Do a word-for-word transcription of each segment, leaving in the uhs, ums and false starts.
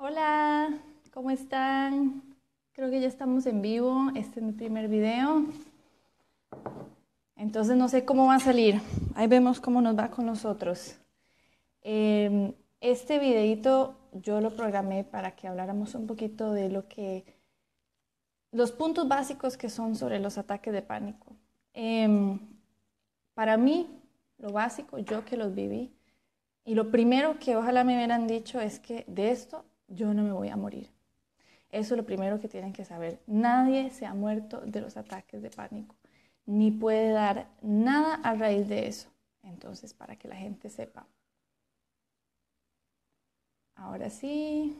Hola, ¿cómo están? Creo que ya estamos en vivo, este es mi primer video. Entonces no sé cómo va a salir, ahí vemos cómo nos va con nosotros. Eh, este videito yo lo programé para que habláramos un poquito de lo que, los puntos básicos que son sobre los ataques de pánico. Eh, para mí, lo básico, yo que los viví, y lo primero que ojalá me hubieran dicho es que de esto yo no me voy a morir. Eso es lo primero que tienen que saber. Nadie se ha muerto de los ataques de pánico, ni puede dar nada a raíz de eso. Entonces, para que la gente sepa. Ahora sí.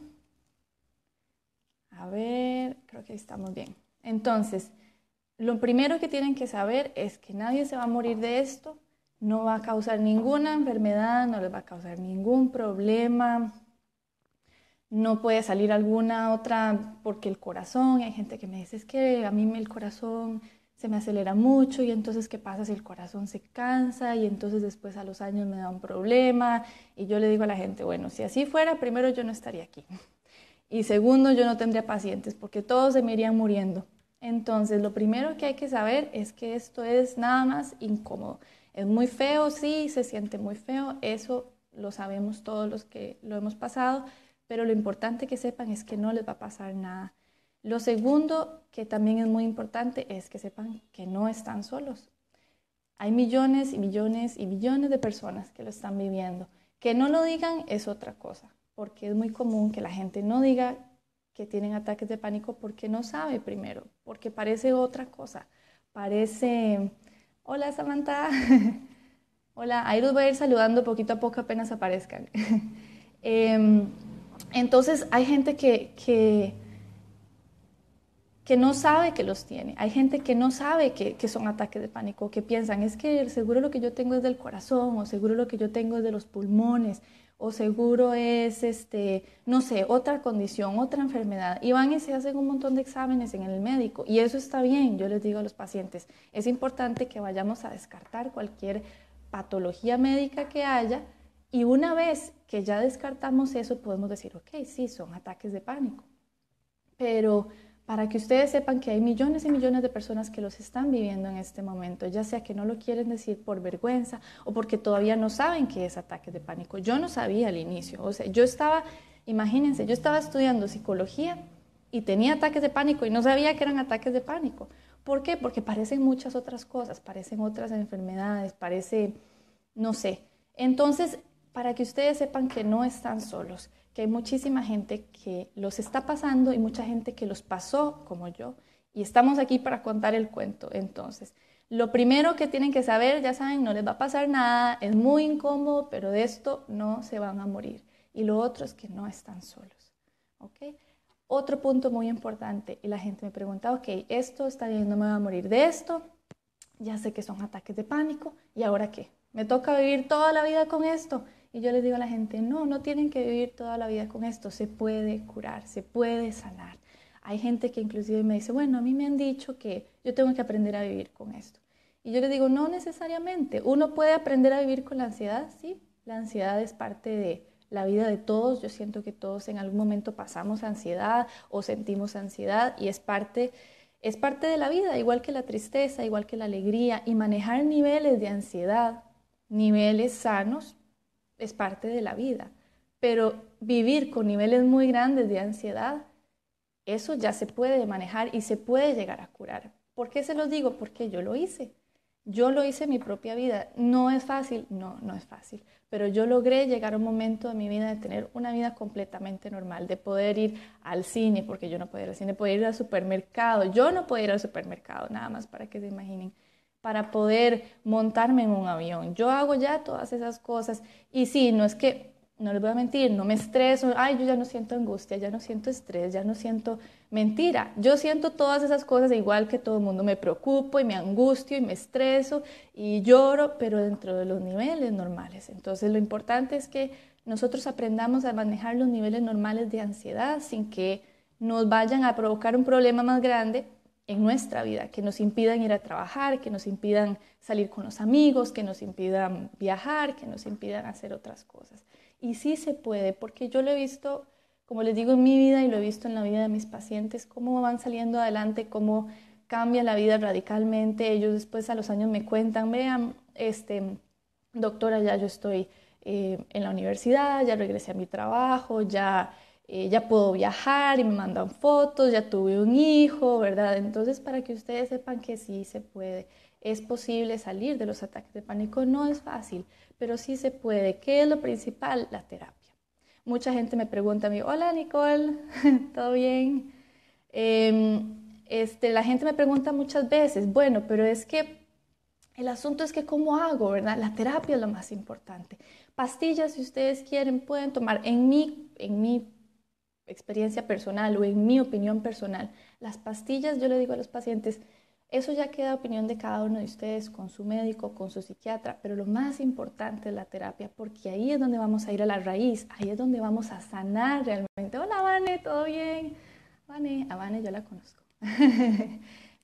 A ver, creo que estamos bien. Entonces, lo primero que tienen que saber es que nadie se va a morir de esto. No va a causar ninguna enfermedad, no les va a causar ningún problema. No puede salir alguna otra porque el corazón, hay gente que me dice, es que a mí el corazón se me acelera mucho y entonces ¿qué pasa si el corazón se cansa? Y entonces después a los años me da un problema. Y yo le digo a la gente, bueno, si así fuera, primero yo no estaría aquí. Y segundo, yo no tendría pacientes porque todos se me irían muriendo. Entonces lo primero que hay que saber es que esto es nada más incómodo. Es muy feo, sí, se siente muy feo, eso lo sabemos todos los que lo hemos pasado. Pero lo importante que sepan es que no les va a pasar nada. Lo segundo, que también es muy importante, es que sepan que no están solos. Hay millones y millones y millones de personas que lo están viviendo. Que no lo digan es otra cosa, porque es muy común que la gente no diga que tienen ataques de pánico porque no sabe primero, porque parece otra cosa. Parece, hola Samantha, hola, ahí los voy a ir saludando poquito a poco apenas aparezcan. eh, Entonces hay gente que, que, que no sabe que los tiene, hay gente que no sabe que, que son ataques de pánico, que piensan, es que seguro lo que yo tengo es del corazón, o seguro lo que yo tengo es de los pulmones, o seguro es, este, no sé, otra condición, otra enfermedad. Y van y se hacen un montón de exámenes en el médico, y eso está bien, yo les digo a los pacientes, es importante que vayamos a descartar cualquier patología médica que haya, y una vez que ya descartamos eso, podemos decir, ok, sí, son ataques de pánico. Pero para que ustedes sepan que hay millones y millones de personas que los están viviendo en este momento, ya sea que no lo quieren decir por vergüenza o porque todavía no saben qué es ataques de pánico. Yo no sabía al inicio, o sea, yo estaba, imagínense, yo estaba estudiando psicología y tenía ataques de pánico y no sabía que eran ataques de pánico. ¿Por qué? Porque parecen muchas otras cosas, parecen otras enfermedades, parece, no sé. Entonces, para que ustedes sepan que no están solos, que hay muchísima gente que los está pasando y mucha gente que los pasó como yo. Y estamos aquí para contar el cuento. Entonces, lo primero que tienen que saber, ya saben, no les va a pasar nada, es muy incómodo, pero de esto no se van a morir. Y lo otro es que no están solos. ¿Okay? Otro punto muy importante, y la gente me pregunta, ok, esto está bien, no me voy a morir de esto, ya sé que son ataques de pánico, ¿y ahora qué? ¿Me toca vivir toda la vida con esto? Y yo les digo a la gente, no, no tienen que vivir toda la vida con esto, se puede curar, se puede sanar. Hay gente que inclusive me dice, bueno, a mí me han dicho que yo tengo que aprender a vivir con esto. Y yo les digo, no necesariamente, uno puede aprender a vivir con la ansiedad, sí, la ansiedad es parte de la vida de todos, yo siento que todos en algún momento pasamos ansiedad o sentimos ansiedad y es parte, es parte de la vida, igual que la tristeza, igual que la alegría, y manejar niveles de ansiedad, niveles sanos, es parte de la vida, pero vivir con niveles muy grandes de ansiedad, eso ya se puede manejar y se puede llegar a curar. ¿Por qué se los digo? Porque yo lo hice, yo lo hice en mi propia vida. ¿No es fácil? No, no es fácil, pero yo logré llegar a un momento de mi vida de tener una vida completamente normal, de poder ir al cine, porque yo no podía ir al cine, poder ir al supermercado, yo no podía ir al supermercado, nada más para que se imaginen. Para poder montarme en un avión. Yo hago ya todas esas cosas. Y sí, no es que, no les voy a mentir, no me estreso, ay, yo ya no siento angustia, ya no siento estrés, ya no siento mentira. Yo siento todas esas cosas igual que todo el mundo. Me preocupo y me angustio y me estreso y lloro, pero dentro de los niveles normales. Entonces lo importante es que nosotros aprendamos a manejar los niveles normales de ansiedad sin que nos vayan a provocar un problema más grande en nuestra vida, que nos impidan ir a trabajar, que nos impidan salir con los amigos, que nos impidan viajar, que nos impidan hacer otras cosas. Y sí se puede, porque yo lo he visto como les digo, en mi vida y lo he visto en la vida de mis pacientes, cómo van saliendo adelante, cómo cambia la vida radicalmente. Ellos después a los años me cuentan, vean, este, doctora, ya yo estoy eh, en la universidad, ya regresé a mi trabajo, ya, eh, ya puedo viajar y me mandan fotos, ya tuve un hijo, ¿verdad? Entonces, para que ustedes sepan que sí se puede. Es posible salir de los ataques de pánico, no es fácil, pero sí se puede. ¿Qué es lo principal? La terapia. Mucha gente me pregunta a mí, hola Nicole, ¿todo bien? Eh, este, la gente me pregunta muchas veces, bueno, pero es que el asunto es que ¿cómo hago, verdad? La terapia es lo más importante. Pastillas, si ustedes quieren, pueden tomar. En mi, en mi experiencia personal o en mi opinión personal, las pastillas, yo le digo a los pacientes, eso ya queda opinión de cada uno de ustedes, con su médico, con su psiquiatra, pero lo más importante es la terapia, porque ahí es donde vamos a ir a la raíz, ahí es donde vamos a sanar realmente. Hola, Vane, ¿todo bien? Vane, a Vane yo la conozco,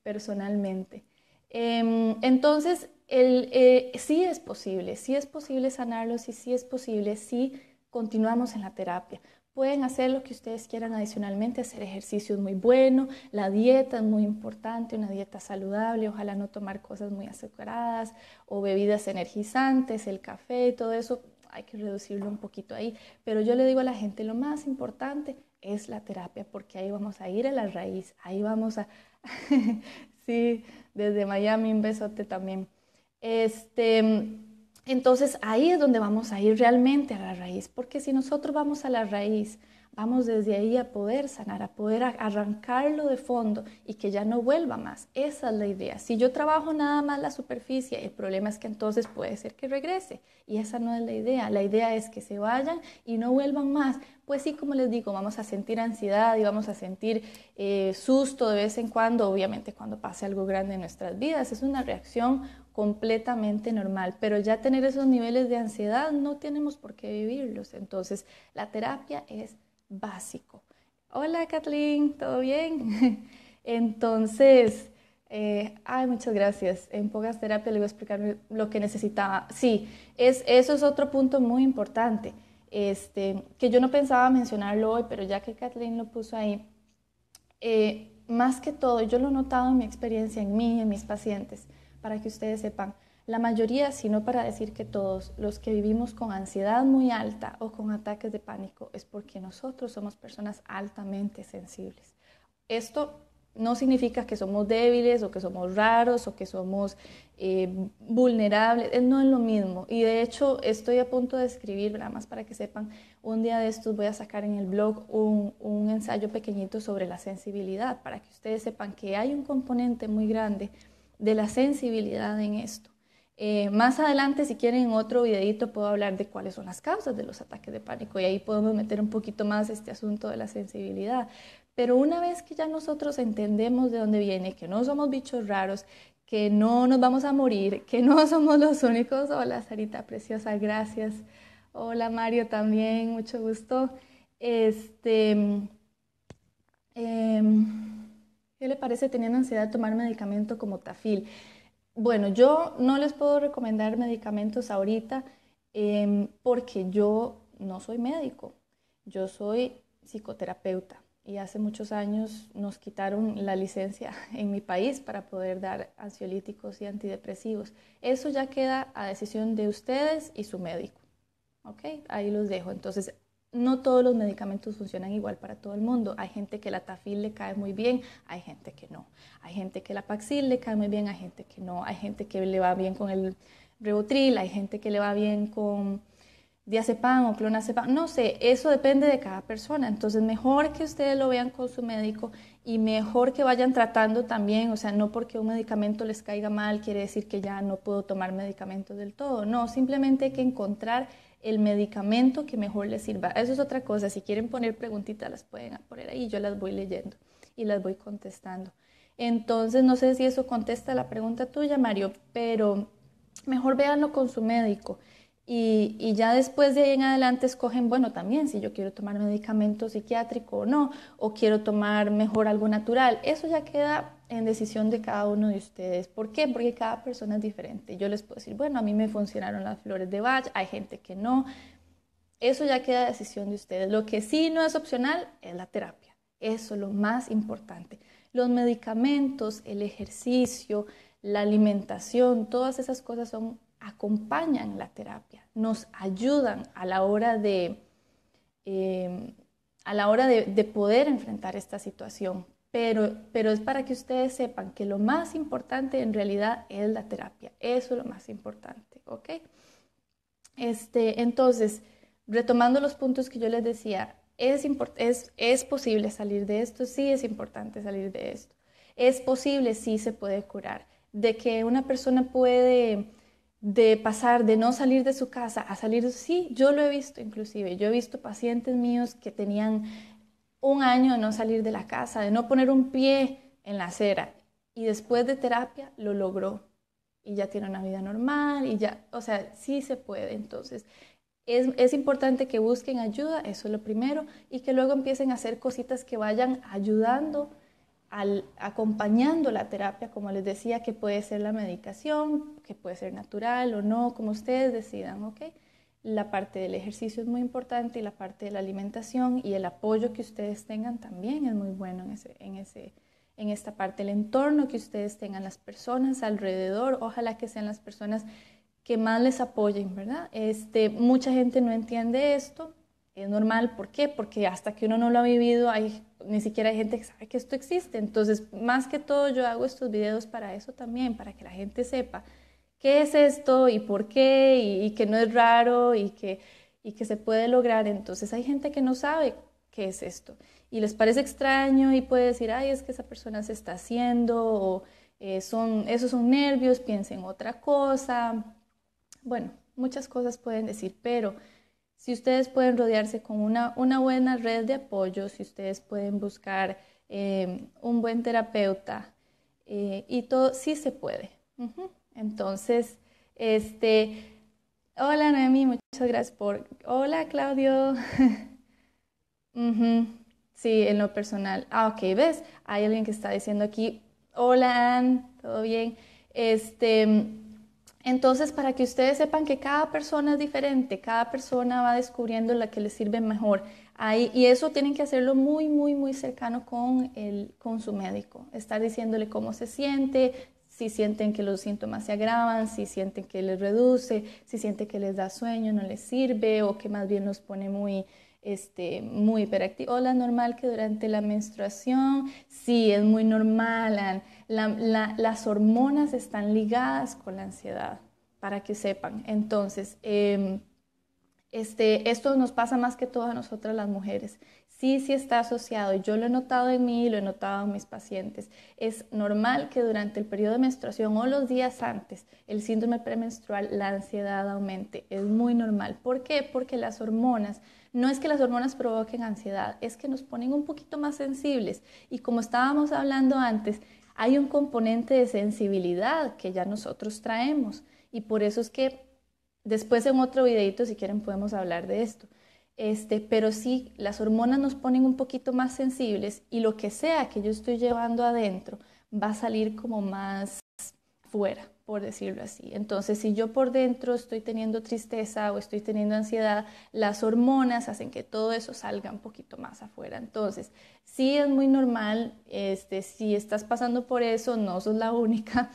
personalmente. Eh, entonces, el, eh, sí es posible, sí es posible sanarlos y sí es posible si continuamos en la terapia. Pueden hacer lo que ustedes quieran adicionalmente, hacer ejercicio es muy bueno, la dieta es muy importante, una dieta saludable, ojalá no tomar cosas muy azucaradas o bebidas energizantes, el café y todo eso, hay que reducirlo un poquito ahí. Pero yo le digo a la gente, lo más importante es la terapia, porque ahí vamos a ir a la raíz, ahí vamos a... sí, desde Miami, un besote también. Este... Entonces ahí es donde vamos a ir realmente a la raíz, porque si nosotros vamos a la raíz, vamos desde ahí a poder sanar, a poder arrancarlo de fondo y que ya no vuelva más. Esa es la idea. Si yo trabajo nada más la superficie, el problema es que entonces puede ser que regrese y esa no es la idea. La idea es que se vayan y no vuelvan más. Pues sí, como les digo, vamos a sentir ansiedad y vamos a sentir eh, susto de vez en cuando, obviamente cuando pase algo grande en nuestras vidas. Es una reacción completamente normal, pero ya tener esos niveles de ansiedad no tenemos por qué vivirlos. Entonces, la terapia es básico. Hola, Kathleen, ¿todo bien? Entonces, eh, ay, muchas gracias. En pocas terapias les voy a explicar lo que necesitaba. Sí, es, eso es otro punto muy importante, este, que yo no pensaba mencionarlo hoy, pero ya que Kathleen lo puso ahí, eh, más que todo, yo lo he notado en mi experiencia, en mí, en mis pacientes, para que ustedes sepan, la mayoría, si no para decir que todos, los que vivimos con ansiedad muy alta o con ataques de pánico es porque nosotros somos personas altamente sensibles. Esto no significa que somos débiles o que somos raros o que somos eh, vulnerables, no es lo mismo. Y de hecho estoy a punto de escribir, nada más para que sepan, un día de estos voy a sacar en el blog un, un ensayo pequeñito sobre la sensibilidad, para que ustedes sepan que hay un componente muy grande de la sensibilidad en esto. Eh, más adelante, si quieren, en otro videito puedo hablar de cuáles son las causas de los ataques de pánico y ahí podemos meter un poquito más este asunto de la sensibilidad. Pero una vez que ya nosotros entendemos de dónde viene, que no somos bichos raros, que no nos vamos a morir, que no somos los únicos. Hola, Sarita preciosa, gracias. Hola, Mario también, mucho gusto. Este... Eh, ¿Qué le parece teniendo ansiedad tomar medicamento como Tafil? Bueno, yo no les puedo recomendar medicamentos ahorita eh, porque yo no soy médico, yo soy psicoterapeuta y hace muchos años nos quitaron la licencia en mi país para poder dar ansiolíticos y antidepresivos. Eso ya queda a decisión de ustedes y su médico, ¿ok? Ahí los dejo. Entonces, no todos los medicamentos funcionan igual para todo el mundo. Hay gente que la Tafil le cae muy bien, hay gente que no. Hay gente que la Paxil le cae muy bien, hay gente que no. Hay gente que le va bien con el Rivotril, hay gente que le va bien con diazepam o clonazepam. No sé, eso depende de cada persona. Entonces, mejor que ustedes lo vean con su médico y mejor que vayan tratando también. O sea, no porque un medicamento les caiga mal quiere decir que ya no puedo tomar medicamentos del todo. No, simplemente hay que encontrar el medicamento que mejor les sirva. Eso es otra cosa. Si quieren poner preguntitas, las pueden poner ahí. Yo las voy leyendo y las voy contestando. Entonces, no sé si eso contesta la pregunta tuya, Mario, pero mejor véanlo con su médico. Y, y ya después de ahí en adelante escogen, bueno, también si yo quiero tomar medicamento psiquiátrico o no, o quiero tomar mejor algo natural. Eso ya queda en decisión de cada uno de ustedes. ¿Por qué? Porque cada persona es diferente. Yo les puedo decir, bueno, a mí me funcionaron las flores de Bach, hay gente que no. Eso ya queda a decisión de ustedes. Lo que sí no es opcional es la terapia. Eso es lo más importante. Los medicamentos, el ejercicio, la alimentación, todas esas cosas son, acompañan la terapia, nos ayudan a la hora de, eh, a la hora de, de poder enfrentar esta situación. Pero, pero es para que ustedes sepan que lo más importante en realidad es la terapia. Eso es lo más importante, ¿ok? Este, entonces, retomando los puntos que yo les decía, es, es, es posible salir de esto, sí es importante salir de esto. Es posible, sí se puede curar. De que una persona puede de pasar de no salir de su casa a salir, sí, yo lo he visto inclusive. Yo he visto pacientes míos que tenían un año de no salir de la casa, de no poner un pie en la acera. Y después de terapia lo logró. Y ya tiene una vida normal, y ya, o sea, sí se puede. Entonces, es, es importante que busquen ayuda, eso es lo primero, y que luego empiecen a hacer cositas que vayan ayudando, al, acompañando la terapia, como les decía, que puede ser la medicación, que puede ser natural o no, como ustedes decidan, ¿ok? La parte del ejercicio es muy importante y la parte de la alimentación y el apoyo que ustedes tengan también es muy bueno en, ese, en, ese, en esta parte. El entorno que ustedes tengan, las personas alrededor, ojalá que sean las personas que más les apoyen, ¿verdad? Este, mucha gente no entiende esto, es normal. ¿Por qué? Porque hasta que uno no lo ha vivido, hay, ni siquiera hay gente que sabe que esto existe. Entonces, más que todo, yo hago estos videos para eso también, para que la gente sepa qué es esto y por qué, y, y que no es raro y que, y que se puede lograr. Entonces hay gente que no sabe qué es esto y les parece extraño y puede decir, ay, es que esa persona se está haciendo, o eh, son, esos son nervios, piensen otra cosa. Bueno, muchas cosas pueden decir, pero si ustedes pueden rodearse con una, una buena red de apoyo, si ustedes pueden buscar eh, un buen terapeuta eh, y todo, sí se puede. Uh-huh. Entonces, este, hola Noemí, muchas gracias por, hola Claudio, uh-huh. Sí, en lo personal, ah, ok, ves, hay alguien que está diciendo aquí, hola Ann, todo bien, este, entonces para que ustedes sepan que cada persona es diferente, cada persona va descubriendo la que les sirve mejor. Ahí, y eso tienen que hacerlo muy, muy, muy cercano con, el, con su médico, estar diciéndole cómo se siente, si sienten que los síntomas se agravan, si sienten que les reduce, si sienten que les da sueño, no les sirve, o que más bien los pone muy, este, muy hiperactivos. Hola, normal que durante la menstruación, sí, es muy normal. La, la, las hormonas están ligadas con la ansiedad, para que sepan. Entonces, eh, este, esto nos pasa más que todo a nosotras las mujeres. Sí, sí está asociado. Yo lo he notado en mí y lo he notado en mis pacientes. Es normal que durante el periodo de menstruación o los días antes, el síndrome premenstrual, la ansiedad aumente. Es muy normal. ¿Por qué? Porque las hormonas, no es que las hormonas provoquen ansiedad, es que nos ponen un poquito más sensibles. Y como estábamos hablando antes, hay un componente de sensibilidad que ya nosotros traemos. Y por eso es que después en otro videito, si quieren, podemos hablar de esto. Este, pero sí, las hormonas nos ponen un poquito más sensibles y lo que sea que yo estoy llevando adentro va a salir como más fuera, por decirlo así. Entonces, si yo por dentro estoy teniendo tristeza o estoy teniendo ansiedad, las hormonas hacen que todo eso salga un poquito más afuera. Entonces, sí es muy normal, este, si estás pasando por eso, no sos la única.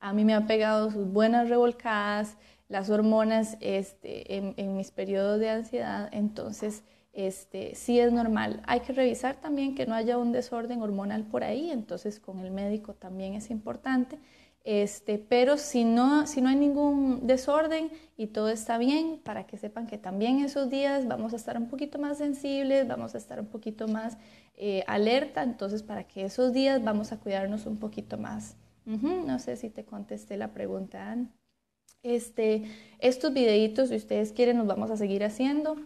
A mí me han pegado sus buenas revolcadas, las hormonas este, en, en mis periodos de ansiedad, entonces este, sí es normal. Hay que revisar también que no haya un desorden hormonal por ahí, entonces con el médico también es importante, este, pero si no, si no hay ningún desorden y todo está bien, para que sepan que también esos días vamos a estar un poquito más sensibles, vamos a estar un poquito más eh, alerta, entonces para que esos días vamos a cuidarnos un poquito más. Uh-huh. No sé si te contesté la pregunta, Ana. Este, estos videitos, si ustedes quieren, los vamos a seguir haciendo.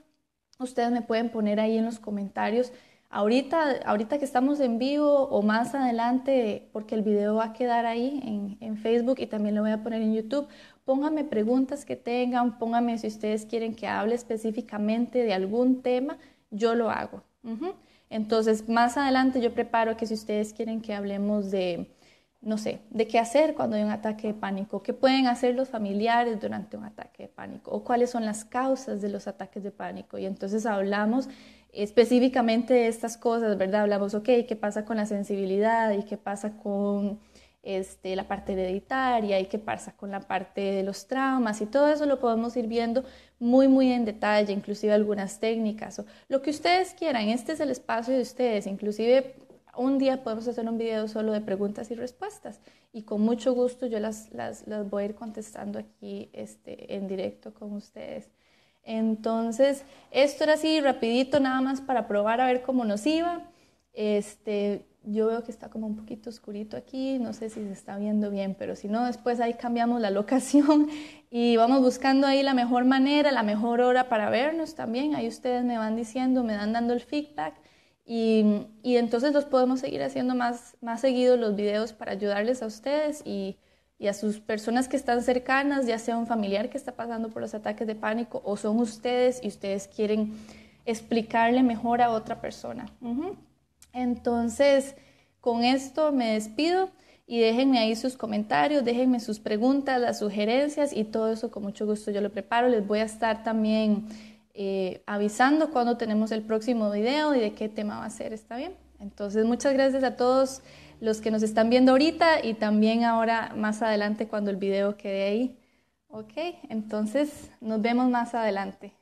Ustedes me pueden poner ahí en los comentarios ahorita, ahorita que estamos en vivo o más adelante, porque el video va a quedar ahí en, en Facebook y también lo voy a poner en YouTube. Pónganme preguntas que tengan, pónganme si ustedes quieren que hable específicamente de algún tema, yo lo hago. Uh-huh. Entonces, más adelante yo preparo que si ustedes quieren que hablemos de no sé, de qué hacer cuando hay un ataque de pánico, qué pueden hacer los familiares durante un ataque de pánico o cuáles son las causas de los ataques de pánico. Y entonces hablamos específicamente de estas cosas, ¿verdad? Hablamos, ok, ¿qué pasa con la sensibilidad y qué pasa con este, la parte hereditaria y qué pasa con la parte de los traumas? Y todo eso lo podemos ir viendo muy, muy en detalle, inclusive algunas técnicas, o lo que ustedes quieran. Este es el espacio de ustedes, inclusive... Un día podemos hacer un video solo de preguntas y respuestas y con mucho gusto yo las, las, las voy a ir contestando aquí este, en directo con ustedes. Entonces, esto era así rapidito nada más para probar a ver cómo nos iba. Este, yo veo que está como un poquito oscurito aquí, no sé si se está viendo bien, pero si no, después ahí cambiamos la locación y vamos buscando ahí la mejor manera, la mejor hora para vernos también. Ahí ustedes me van diciendo, me van dando el feedback. Y, y entonces los podemos seguir haciendo más, más seguidos los videos para ayudarles a ustedes y, y a sus personas que están cercanas, ya sea un familiar que está pasando por los ataques de pánico o son ustedes y ustedes quieren explicarle mejor a otra persona. Uh-huh. Entonces, con esto me despido y déjenme ahí sus comentarios, déjenme sus preguntas, las sugerencias y todo eso con mucho gusto yo lo preparo. Les voy a estar también... Eh, avisando cuando tenemos el próximo video y de qué tema va a ser, ¿está bien? Entonces, muchas gracias a todos los que nos están viendo ahorita y también ahora más adelante cuando el video quede ahí. Ok, entonces nos vemos más adelante.